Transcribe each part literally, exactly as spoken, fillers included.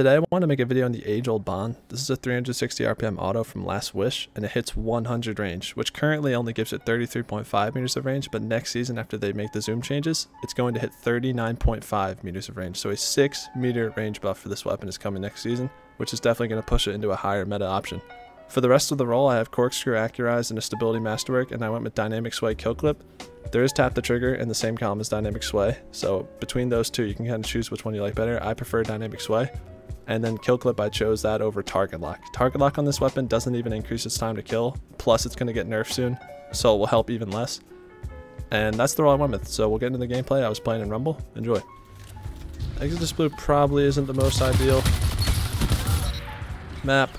Today I wanted to make a video on the Age-Old Bond. This is a three hundred sixty R P M auto from Last Wish, and it hits one hundred range, which currently only gives it thirty-three point five meters of range, but next season after they make the zoom changes, it's going to hit thirty-nine point five meters of range. So a six meter range buff for this weapon is coming next season, which is definitely going to push it into a higher meta option. For the rest of the role, I have Corkscrew, Accurize, and a Stability Masterwork, and I went with Dynamic Sway Kill Clip. There is Tap the Trigger in the same column as Dynamic Sway, so between those two, you can kind of choose which one you like better. I prefer Dynamic Sway. And then Kill Clip, I chose that over Target Lock. Target Lock on this weapon doesn't even increase its time to kill, plus it's going to get nerfed soon, so it will help even less. And that's the role I went with, so we'll get into the gameplay I was playing in Rumble. Enjoy. Exitus Blue probably isn't the most ideal map,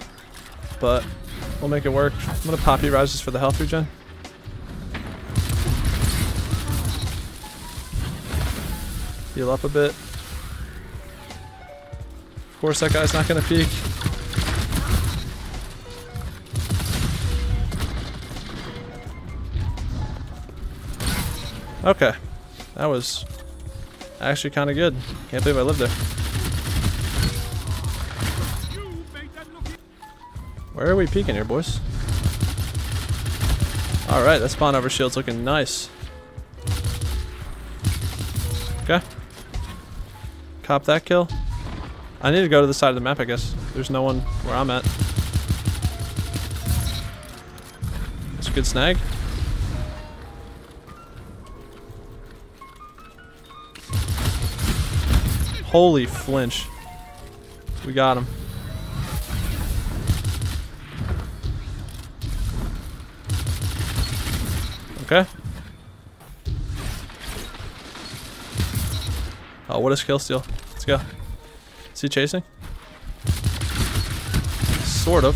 but we'll make it work. I'm gonna pop Eurizis for the health regen. Heal up a bit. Of course that guy's not gonna peek. Okay. That was actually kinda good. Can't believe I lived there. Where are we peeking here, boys? Alright, that spawn over shield's looking nice. Okay. Cop that kill. I need to go to the side of the map, I guess. There's no one where I'm at. That's a good snag. Holy flinch. We got him. Okay. Oh, what a skill steal. Let's go. Is he chasing? Sort of.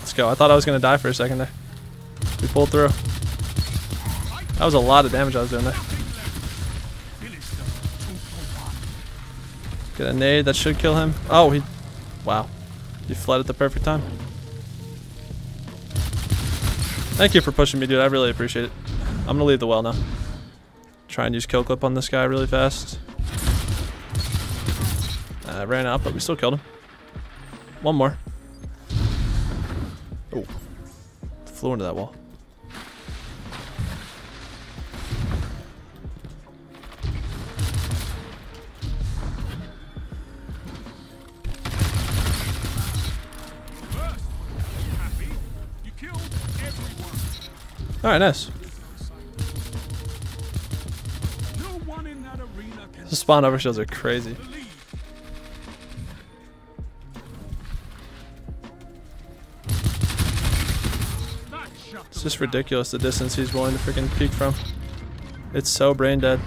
Let's go. I thought I was going to die for a second there. We pulled through. That was a lot of damage I was doing there. Get a nade. That should kill him. Oh, he... Wow. He fled at the perfect time. Thank you for pushing me, dude. I really appreciate it. I'm gonna leave the well now. Try and use Kill Clip on this guy really fast. I uh, ran out, but we still killed him. One more. Oh. Flew into that wall. Alright, nice. The spawn over shields are crazy. It's just ridiculous the distance he's willing to freaking peek from. It's so brain dead.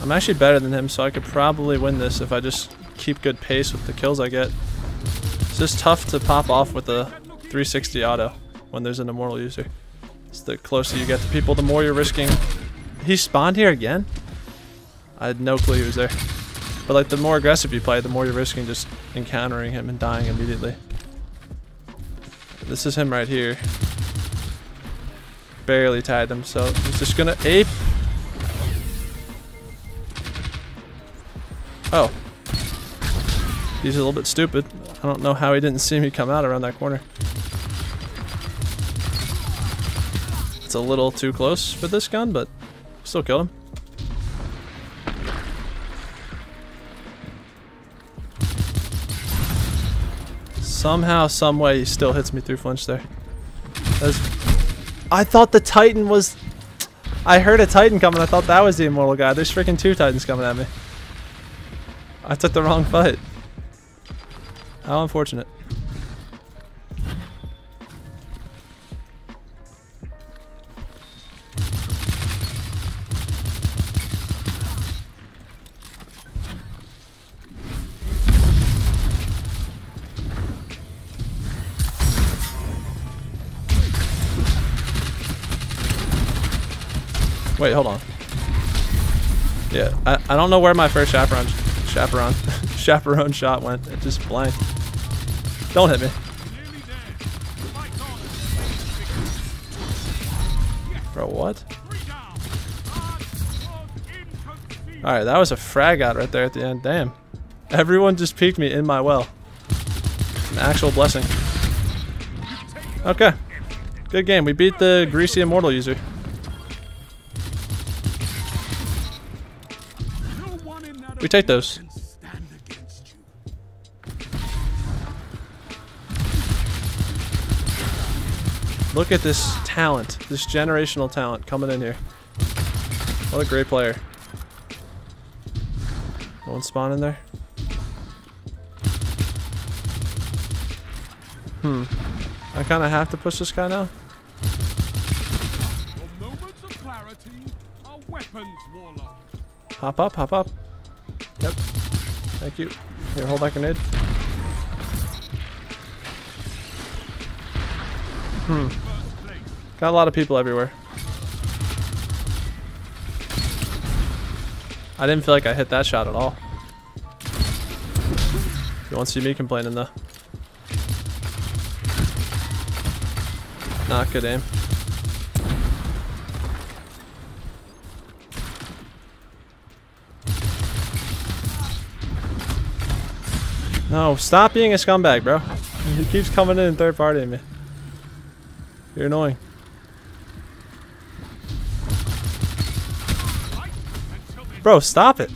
I'm actually better than him, so I could probably win this if I just keep good pace with the kills I get. It's just tough to pop off with a three sixty auto when there's an immortal user. It's the closer you get to people, the more you're risking. He spawned here again? I had no clue he was there. But like, the more aggressive you play, the more you're risking just encountering him and dying immediately. This is him right here. Barely tied him, so he's just gonna ape. Oh, he's a little bit stupid. I don't know how he didn't see me come out around that corner. It's a little too close for this gun, but still killed him. Somehow, some way, he still hits me through flinch there. That's... I thought the Titan was... I heard a Titan coming. I thought that was the immortal guy. There's freaking two Titans coming at me. I took the wrong fight. How unfortunate. Wait, hold on. Yeah, I, I don't know where my first chaperone Chaperone. Chaperone shot went just blank. Don't hit me. Bro, what? Alright, that was a frag out right there at the end. Damn. Everyone just peeked me in my well. An actual blessing. Okay. Good game. We beat the greasy immortal user. We take those. Look at this talent. This generational talent coming in here. What a great player. No one spawn in there? Hmm. I kind of have to push this guy now. Hop up, hop up. Yep. Thank you. Here, hold that grenade. Hmm. Got a lot of people everywhere. I didn't feel like I hit that shot at all. You won't see me complaining though. Not good aim. No, stop being a scumbag, bro. He keeps coming in and third partying me. You're annoying. Bro, stop it.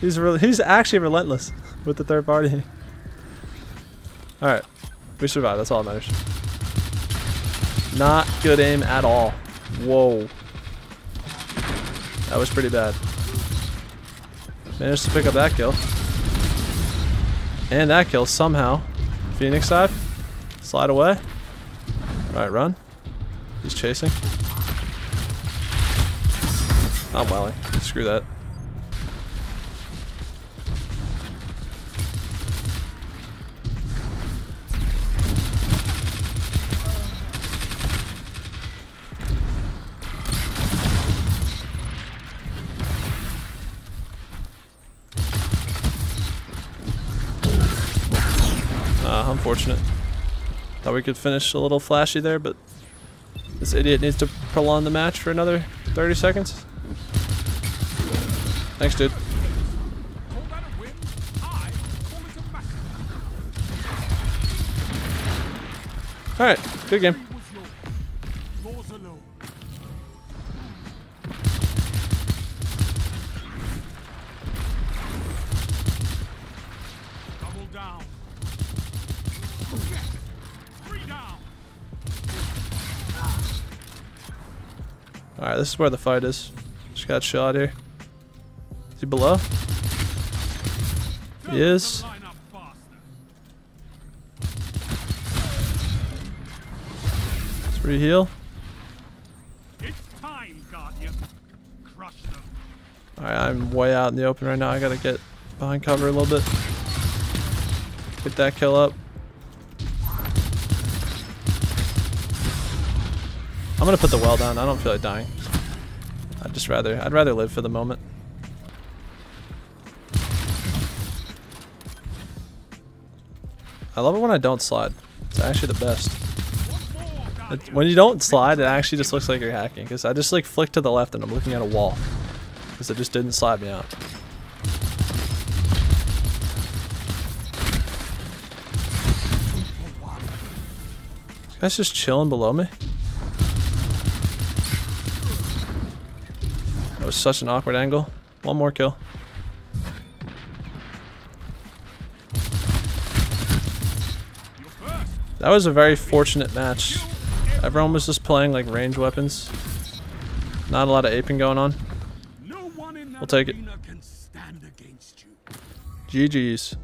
He's re he's actually relentless with the third party. All right, we survived. That's all that matters. Not good aim at all. Whoa. That was pretty bad. Managed to pick up that kill. And that kill somehow. Phoenix dive. Slide away. Alright, run. He's chasing. Oh, Molly. Screw that. Unfortunate. Thought we could finish a little flashy there, but this idiot needs to prolong the match for another thirty seconds. Thanks, dude. Alright, good game. Alright, this is where the fight is. Just got shot here. Is he below? He is. Let's re-heal. Alright, I'm way out in the open right now. I gotta get behind cover a little bit. Get that kill up. I'm gonna put the well down. I don't feel like dying. I'd just rather, I'd rather live for the moment. I love it when I don't slide. It's actually the best. It, when you don't slide, it actually just looks like you're hacking. Because I just like flick to the left and I'm looking at a wall. Because it just didn't slide me out. This guy's just chilling below me. It was such an awkward angle. One more kill. That was a very fortunate match. Everyone was just playing like range weapons. Not a lot of aping going on. We'll take it. G G's.